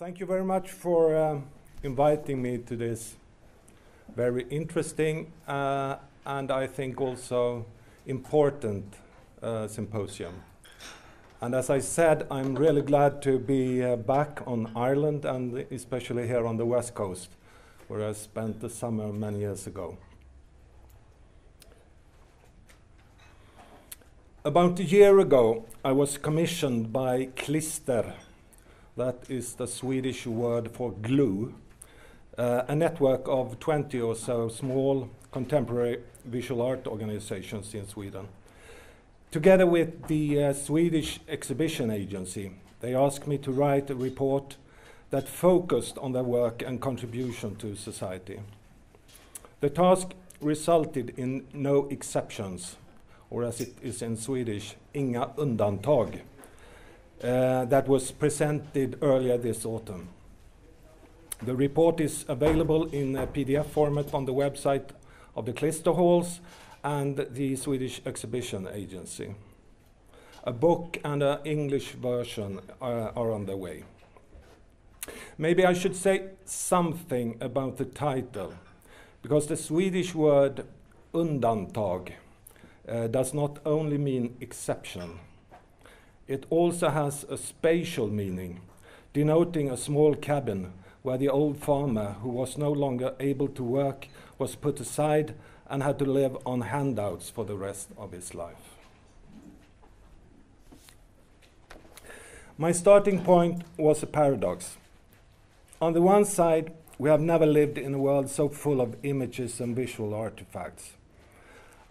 Thank you very much for inviting me to this very interesting and I think also important symposium. And as I said, I'm really glad to be back on Ireland and especially here on the West Coast, where I spent the summer many years ago. About a year ago, I was commissioned by Klister, that is the Swedish word for glue, a network of 20 or so small contemporary visual art organizations in Sweden. Together with the Swedish Exhibition Agency, they asked me to write a report that focused on their work and contribution to society. The task resulted in no exceptions, or as it is in Swedish, inga undantag, that was presented earlier this autumn. The report is available in a PDF format on the website of the Klister Halls and the Swedish Exhibition Agency. A book and an English version are on the way. Maybe I should say something about the title, because the Swedish word undantag does not only mean exception. It also has a spatial meaning, denoting a small cabin where the old farmer who was no longer able to work was put aside and had to live on handouts for the rest of his life. My starting point was a paradox. On the one side, we have never lived in a world so full of images and visual artifacts.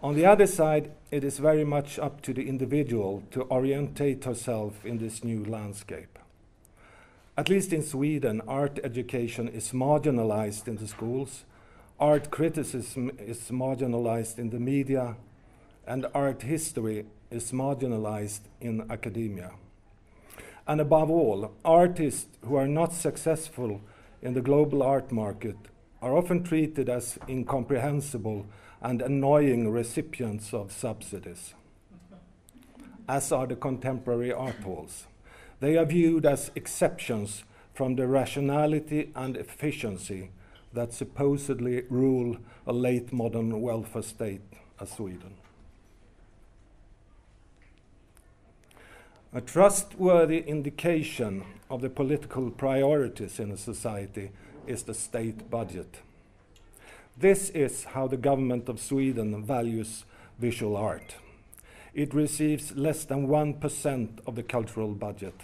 On the other side, it is very much up to the individual to orientate herself in this new landscape. At least in Sweden, art education is marginalized in the schools, art criticism is marginalized in the media, and art history is marginalized in academia. And above all, artists who are not successful in the global art market are often treated as incomprehensible and annoying recipients of subsidies, as are the contemporary art halls. They are viewed as exceptions from the rationality and efficiency that supposedly rule a late modern welfare state as Sweden. A trustworthy indication of the political priorities in a society is the state budget. This is how the government of Sweden values visual art. It receives less than 1% of the cultural budget,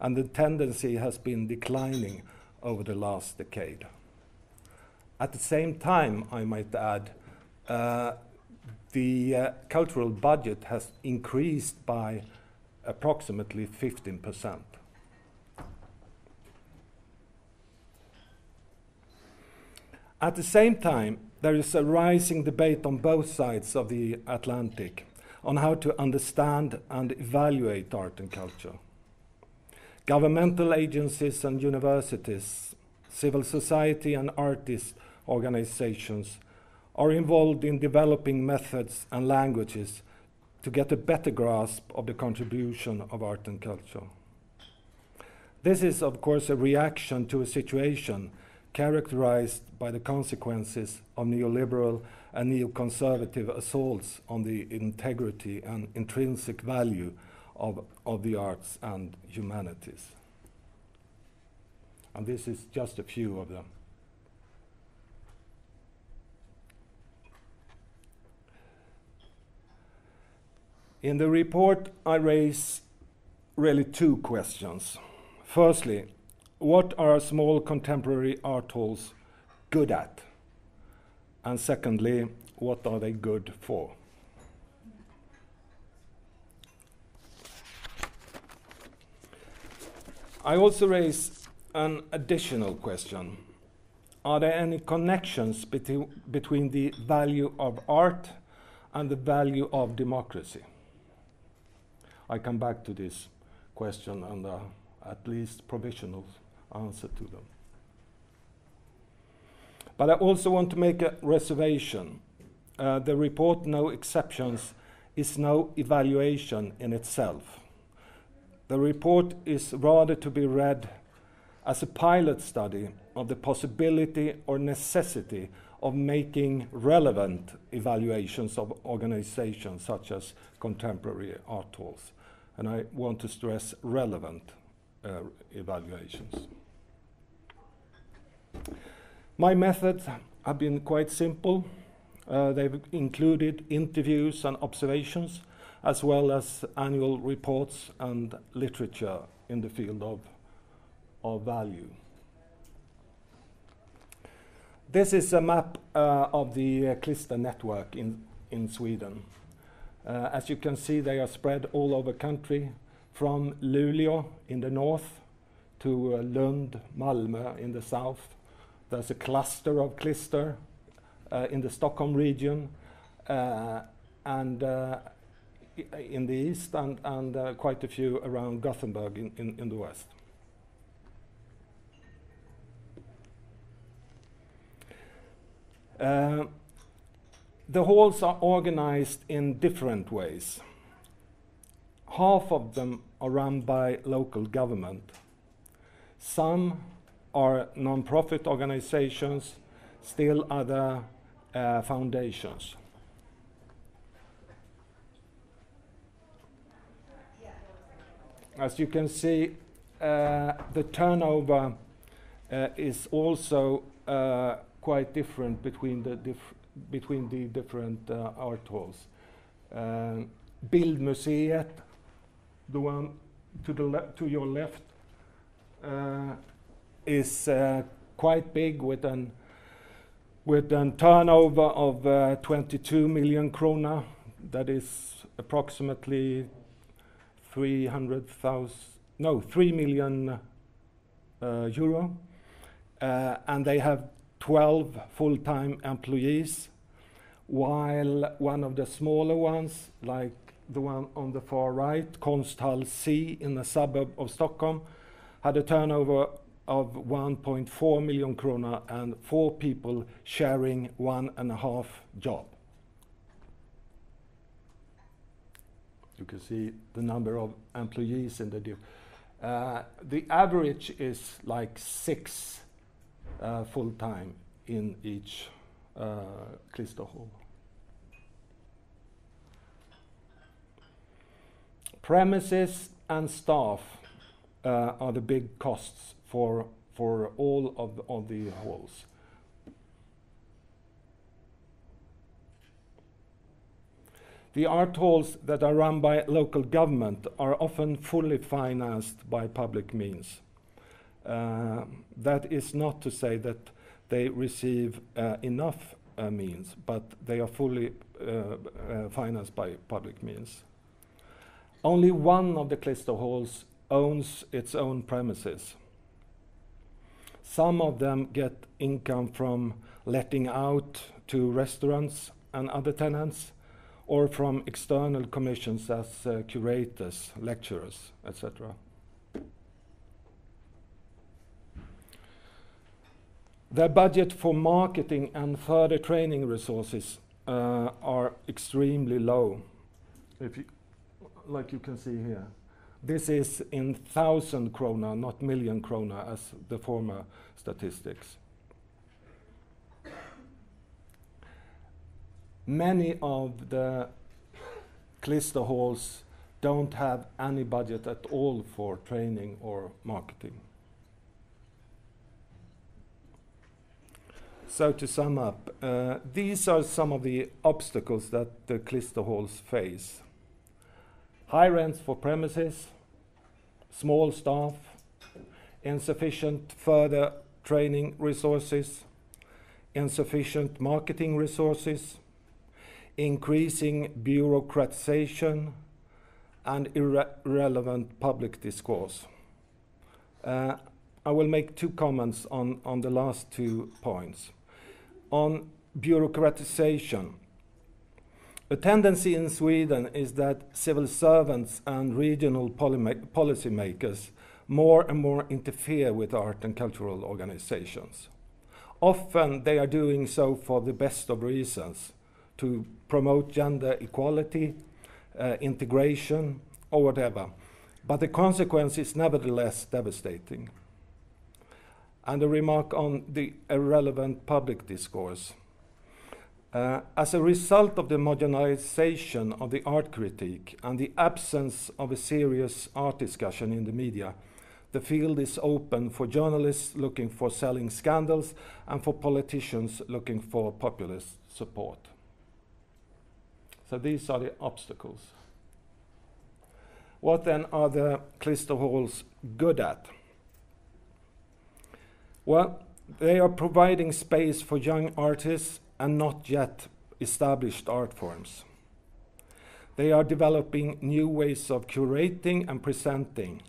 and the tendency has been declining over the last decade. At the same time, I might add, the cultural budget has increased by approximately 15%. At the same time, there is a rising debate on both sides of the Atlantic on how to understand and evaluate art and culture. Governmental agencies and universities, civil society and artists organizations are involved in developing methods and languages to get a better grasp of the contribution of art and culture. This is, of course, a reaction to a situation characterized by the consequences of neoliberal and neoconservative assaults on the integrity and intrinsic value of the arts and humanities. And this is just a few of them. In the report, I raise really two questions. Firstly, what are small contemporary art halls good at? And secondly, what are they good for? I also raise an additional question. Are there any connections between the value of art and the value of democracy? I come back to this question and at least provisional answer to them. But I also want to make a reservation. The report, No Exceptions, is no evaluation in itself. The report is rather to be read as a pilot study of the possibility or necessity of making relevant evaluations of organizations such as contemporary art halls. And I want to stress relevant evaluations. My methods have been quite simple. They've included interviews and observations, as well as annual reports and literature in the field of value. This is a map of the Klister network in Sweden. As you can see, they are spread all over country, from Luleå in the north to Lund, Malmö in the south. There's a cluster of Klister in the Stockholm region and in the east, and quite a few around Gothenburg in the west. The halls are organized in different ways. Half of them are run by local government. Some are non-profit organizations, still other foundations. As you can see, the turnover is also quite different between the different art halls. Bildmuseet, the one to your left, is quite big, with a turnover of 22 million krona. That is approximately 3 million euro, and they have 12 full-time employees, while one of the smaller ones, like the one on the far right, Konsthall C in the suburb of Stockholm, had a turnover of 1.4 million krona and 4 people sharing 1.5 job. You can see the number of employees in the div. The average is like 6 full-time in each Klister hall. Premises and staff are the big costs for all of the halls. The art halls that are run by local government are often fully financed by public means. That is not to say that they receive enough means, but they are fully financed by public means. Only one of the Klister halls owns its own premises. Some of them get income from letting out to restaurants and other tenants, or from external commissions as curators, lecturers, etc. Their budget for marketing and further training resources are extremely low, like you can see here. This is in 1,000 krona, not million krona, as the former statistics. Many of the Klister halls don't have any budget at all for training or marketing. So to sum up, these are some of the obstacles that the Klister halls face. High rents for premises, small staff, insufficient further training resources, insufficient marketing resources, increasing bureaucratization, and irrelevant public discourse. I will make two comments on the last two points. On bureaucratization, a tendency in Sweden is that civil servants and regional policymakers more and more interfere with art and cultural organizations. Often they are doing so for the best of reasons, to promote gender equality, integration, or whatever. But the consequence is nevertheless devastating. and a remark on the irrelevant public discourse. As a result of the modernization of the art critique and the absence of a serious art discussion in the media, the field is open for journalists looking for selling scandals and for politicians looking for populist support. So these are the obstacles. What then are the Klister halls good at? Well, they are providing space for young artists and not yet established art forms. They are developing new ways of curating and presenting.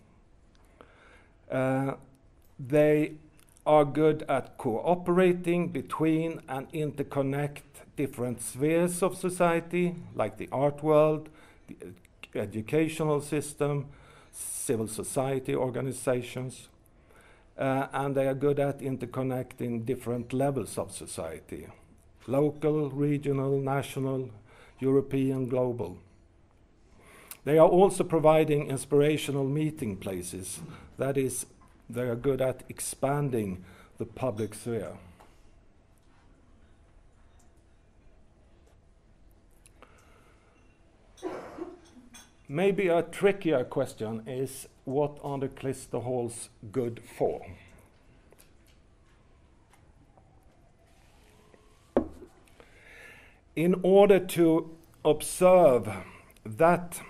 They are good at cooperating between and interconnect different spheres of society, like the art world, the educational system, civil society organizations, and they are good at interconnecting different levels of society. Local, regional, national, European, global. They are also providing inspirational meeting places. That is, they are good at expanding the public sphere. Maybe a trickier question is, what are the Klister halls good for? In order to observe that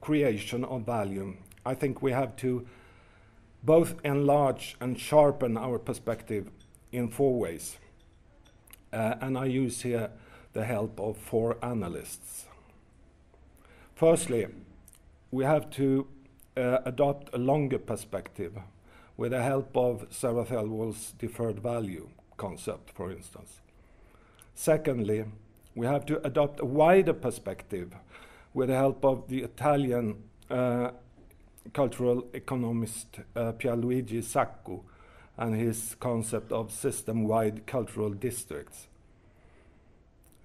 creation of value, I think we have to both enlarge and sharpen our perspective in four ways. And I use here the help of four analysts. Firstly, we have to adopt a longer perspective with the help of Sarah Thelwall's deferred value concept, for instance. Secondly, we have to adopt a wider perspective with the help of the Italian cultural economist Pier Luigi Sacco and his concept of system-wide cultural districts.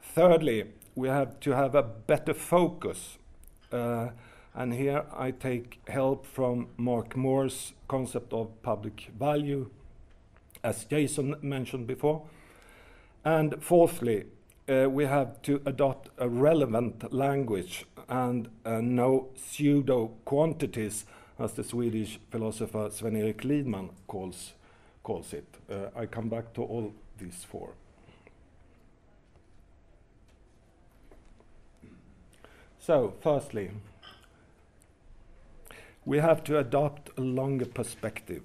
Thirdly, we have to have a better focus, and here I take help from Mark Moore's concept of public value, as Jason mentioned before. And fourthly, we have to adopt a relevant language and no pseudo-quantities, as the Swedish philosopher Sven-Erik Liedman calls it. I come back to all these four. So, firstly, we have to adopt a longer perspective.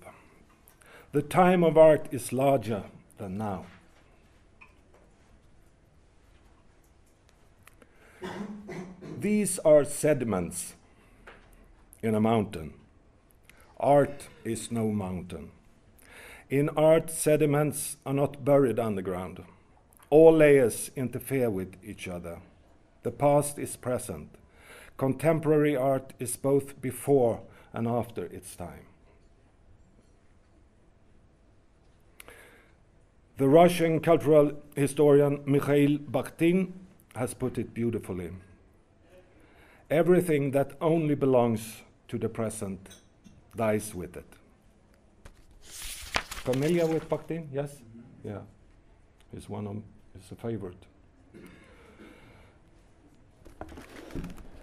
The time of art is larger than now. These are sediments in a mountain. Art is no mountain. In art, sediments are not buried underground. All layers interfere with each other. The past is present. Contemporary art is both before and after its time. The Russian cultural historian Mikhail Bakhtin has put it beautifully. Everything that only belongs to the present dies with it. Familiar with Bakhtin? Yes? Mm-hmm. Yeah. He's one of, he's a favorite.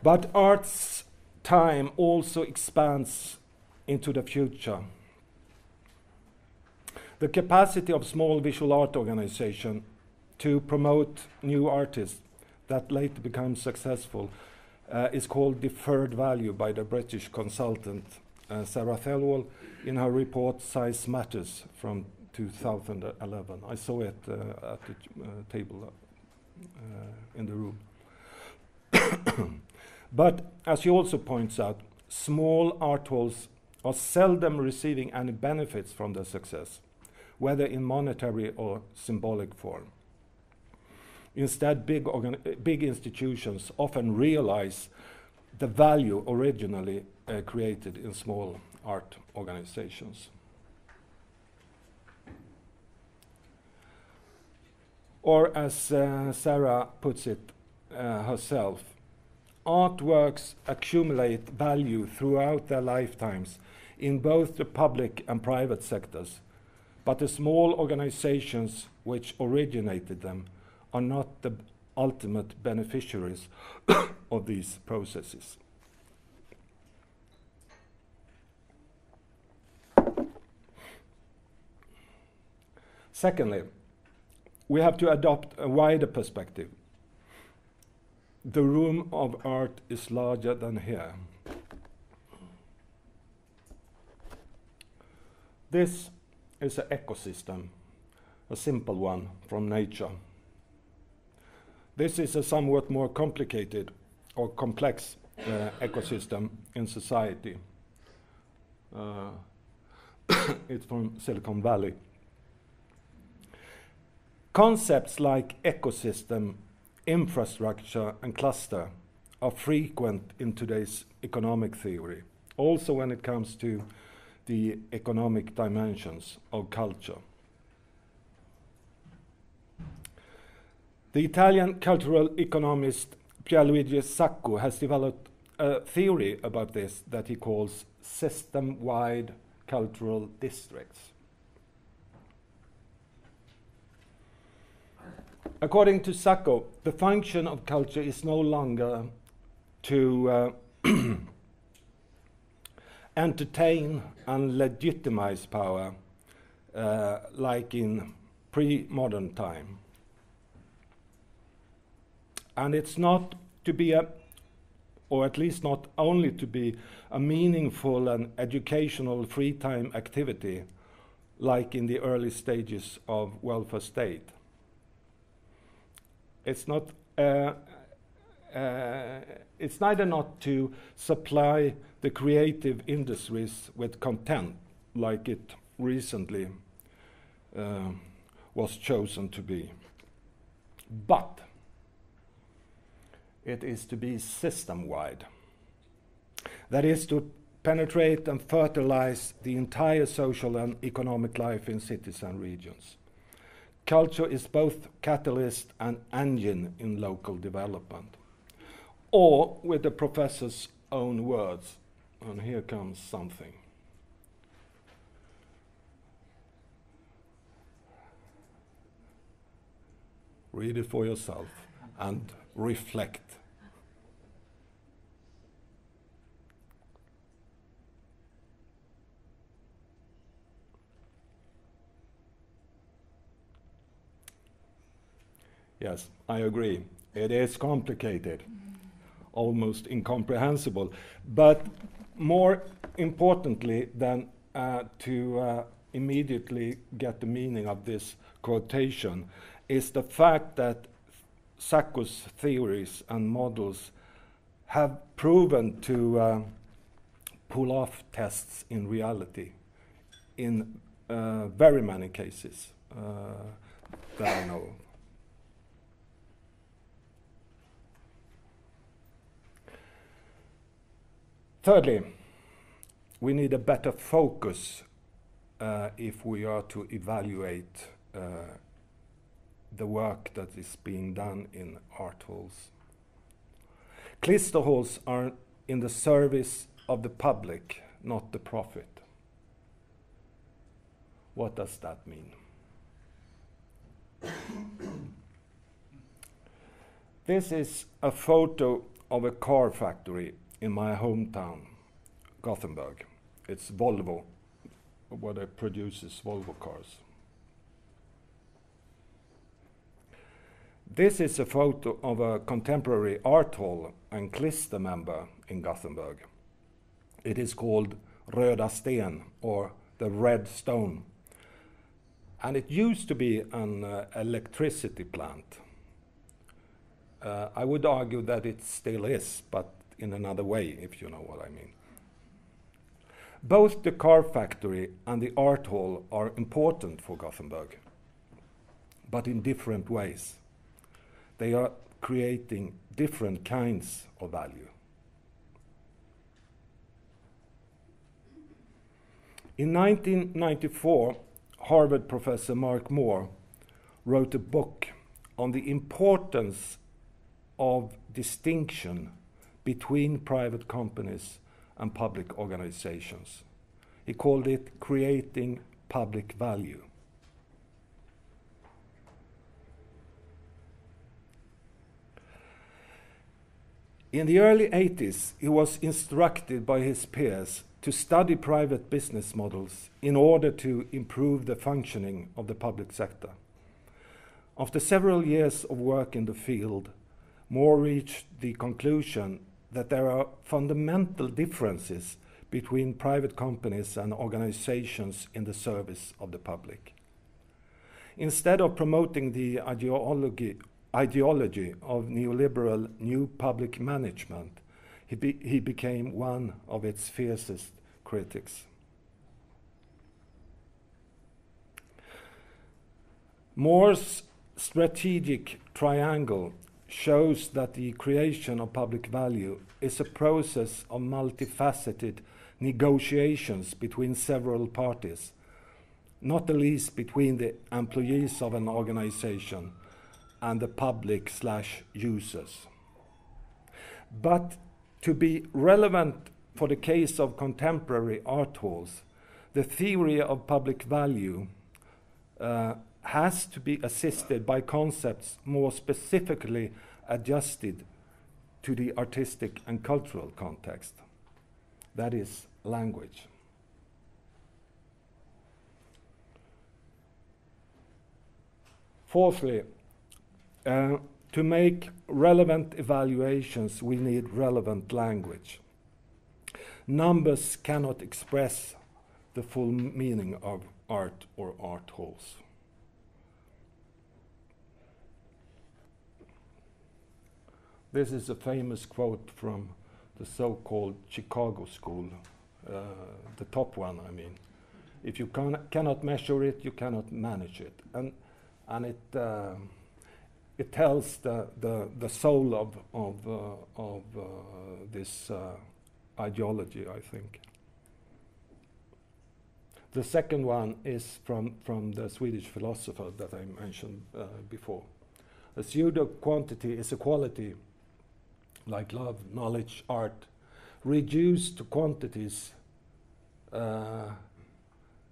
But art's time also expands into the future. The capacity of small visual art organizations to promote new artists that later become successful is called deferred value by the British consultant Sarah Thelwall in her report Size Matters from 2011. I saw it at the table in the room. But as she also points out, small art halls are seldom receiving any benefits from their success, whether in monetary or symbolic form. Instead, big institutions often realize the value originally created in small art organizations. Or as Sarah puts it herself, artworks accumulate value throughout their lifetimes in both the public and private sectors, but the small organizations which originated them are not the ultimate beneficiaries of these processes. Secondly, we have to adopt a wider perspective. The room of art is larger than here. This is an ecosystem, a simple one from nature. This is a somewhat more complicated or complex ecosystem in society. It's from Silicon Valley. Concepts like ecosystem, infrastructure, and cluster are frequent in today's economic theory, also when it comes to the economic dimensions of culture. The Italian cultural economist Pier Luigi Sacco has developed a theory about this that he calls system-wide cultural districts. According to Sacco, the function of culture is no longer to entertain and legitimize power like in pre-modern time. And it's not to be a, or at least not only to be, a meaningful and educational free time activity like in the early stages of welfare state. It's not, it's neither not to supply the creative industries with content like it recently was chosen to be, but it is to be system-wide. That is to penetrate and fertilize the entire social and economic life in cities and regions. Culture is both catalyst and engine in local development. Or, with the professor's own words, and here comes something. Read it for yourself and reflect. Yes, I agree. It is complicated, almost incomprehensible. But more importantly than to immediately get the meaning of this quotation is the fact that Sacco's theories and models have proven to pull off tests in reality in very many cases that I know of. Thirdly, we need a better focus if we are to evaluate the work that is being done in art halls. Klister halls are in the service of the public, not the profit. What does that mean? This is a photo of a car factory in my hometown, Gothenburg. It's Volvo, what it produces, Volvo cars. This is a photo of a contemporary art hall and Klister member in Gothenburg. It is called Röda Sten, or the Red Stone. And it used to be an electricity plant. I would argue that it still is, but in another way, if you know what I mean. Both the car factory and the art hall are important for Gothenburg, but in different ways. They are creating different kinds of value. In 1994, Harvard professor Mark Moore wrote a book on the importance of distinction between private companies and public organizations. He called it Creating Public Value. In the early 80s, he was instructed by his peers to study private business models in order to improve the functioning of the public sector. After several years of work in the field, Moore reached the conclusion that there are fundamental differences between private companies and organizations in the service of the public. Instead of promoting the ideology of neoliberal new public management, he became one of its fiercest critics. Moore's strategic triangle shows that the creation of public value is a process of multifaceted negotiations between several parties, not the least between the employees of an organization and the public/users. But to be relevant for the case of contemporary art halls, the theory of public value has to be assisted by concepts more specifically adjusted to the artistic and cultural context, that is, language. Fourthly, to make relevant evaluations, we need relevant language. Numbers cannot express the full meaning of art or art halls. This is a famous quote from the so-called Chicago School, the top one, I mean. If you cannot measure it, you cannot manage it. And it tells the soul of this ideology, I think. The second one is from the Swedish philosopher that I mentioned before. A pseudo-quantity is a quality, like love, knowledge, art, reduced to quantities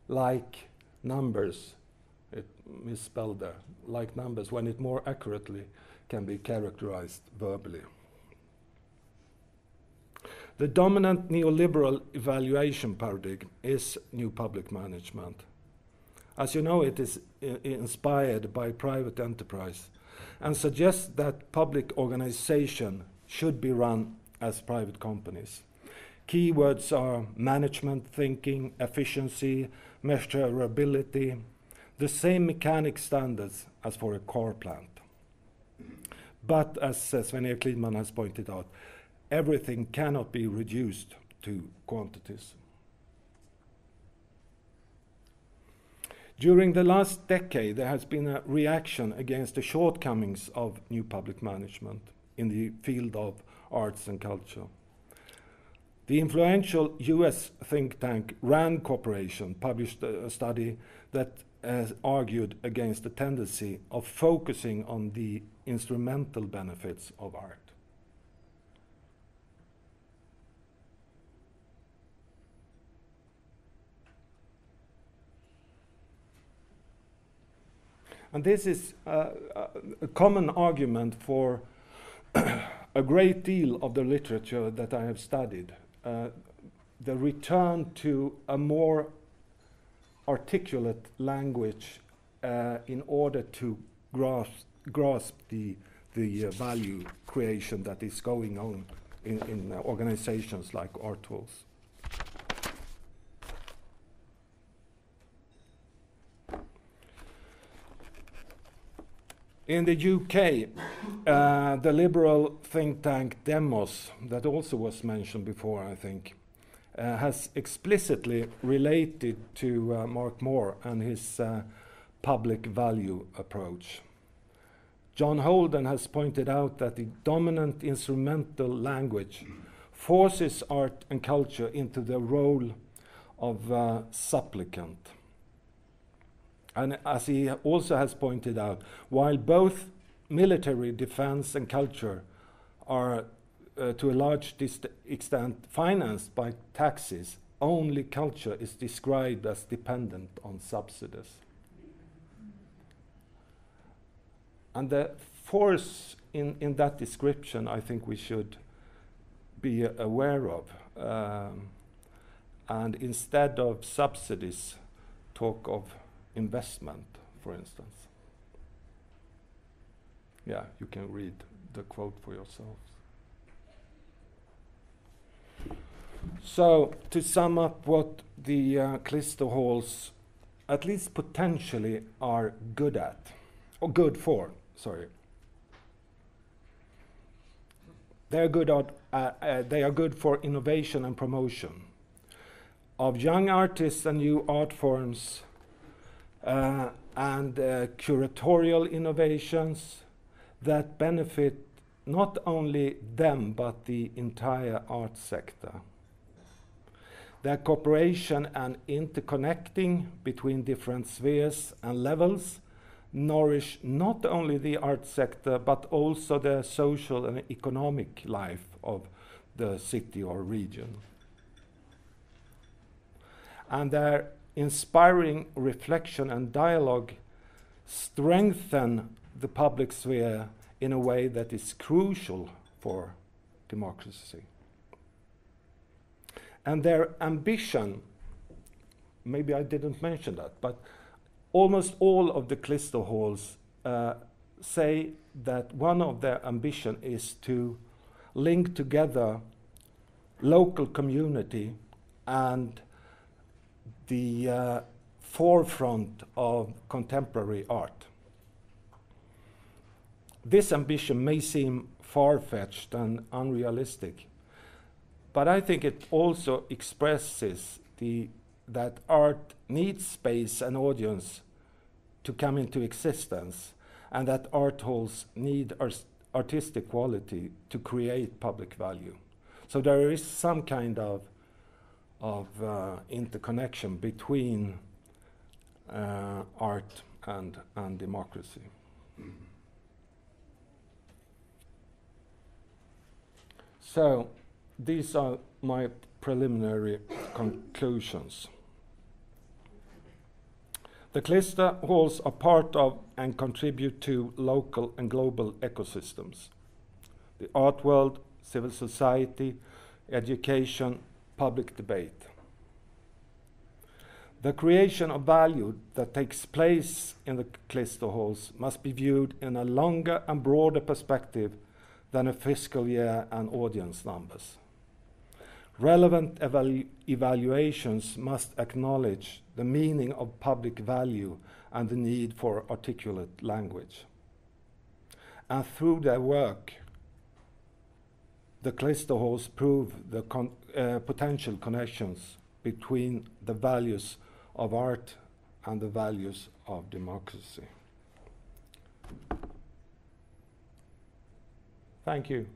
like numbers. It misspelled there, like numbers, when it more accurately can be characterized verbally. The dominant neoliberal evaluation paradigm is new public management. As you know, it is inspired by private enterprise and suggests that public organization should be run as private companies. Keywords are management thinking, efficiency, measurability, the same mechanic standards as for a car plant. But as Sven-Erik Liedman has pointed out, everything cannot be reduced to quantities. During the last decade, there has been a reaction against the shortcomings of new public management in the field of arts and culture. The influential US think tank RAND Corporation published a study that has argued against the tendency of focusing on the instrumental benefits of art. And this is a common argument for a great deal of the literature that I have studied. The return to a more articulate language in order to grasp the value creation that is going on in organizations like art halls. In the UK, the liberal think tank Demos, that also was mentioned before, I think, has explicitly related to Mark Moore and his public value approach. John Holden has pointed out that the dominant instrumental language forces art and culture into the role of supplicant. And as he also has pointed out, while both military defense and culture are to a large extent financed by taxes, only culture is described as dependent on subsidies. And the force in that description, I think we should be aware of. And instead of subsidies, talk of investment, for instance. Yeah, you can read the quote for yourselves. So, to sum up what the Klister halls, at least potentially, are good at, or good for, sorry. They're good at, they are good for innovation and promotion of young artists and new art forms, and curatorial innovations that benefit not only them but the entire art sector. Their cooperation and interconnecting between different spheres and levels nourish not only the art sector but also the social and economic life of the city or region. And their inspiring reflection and dialogue strengthen the public sphere in a way that is crucial for democracy. And their ambition, maybe I didn't mention that, but almost all of the Klister halls say that one of their ambition is to link together local community and the forefront of contemporary art. This ambition may seem far-fetched and unrealistic, but I think it also expresses that art needs space and audience to come into existence, and that art halls need artistic quality to create public value. So there is some kind of interconnection between art and democracy. So these are my preliminary conclusions. The Klister halls are part of and contribute to local and global ecosystems. The art world, civil society, education, public debate. The creation of value that takes place in the Klister halls must be viewed in a longer and broader perspective than a fiscal year and audience numbers. Relevant evaluations must acknowledge the meaning of public value and the need for articulate language. And through their work, the Klister halls prove the potential connections between the values of art and the values of democracy. Thank you.